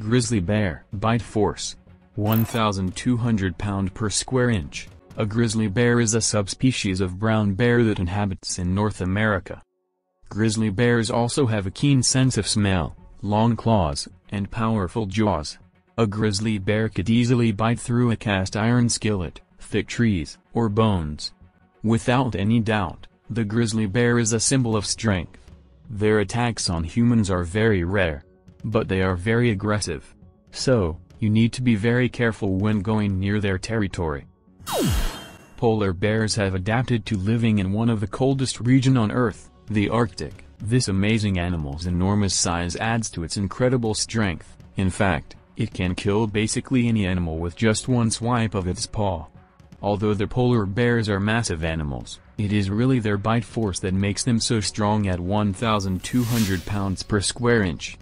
Grizzly bear. Bite force: 1,200 pound per square inch. A grizzly bear is a subspecies of brown bear that inhabits in North America. Grizzly bears also have a keen sense of smell, long claws, and powerful jaws. A grizzly bear could easily bite through a cast iron skillet, thick trees, or bones. Without any doubt, the grizzly bear is a symbol of strength. Their attacks on humans are very rare, but they are very aggressive. So, you need to be very careful when going near their territory. Polar bears have adapted to living in one of the coldest regions on Earth, the Arctic. This amazing animal's enormous size adds to its incredible strength. In fact, it can kill basically any animal with just one swipe of its paw. Although the polar bears are massive animals, it is really their bite force that makes them so strong at 1,200 pounds per square inch.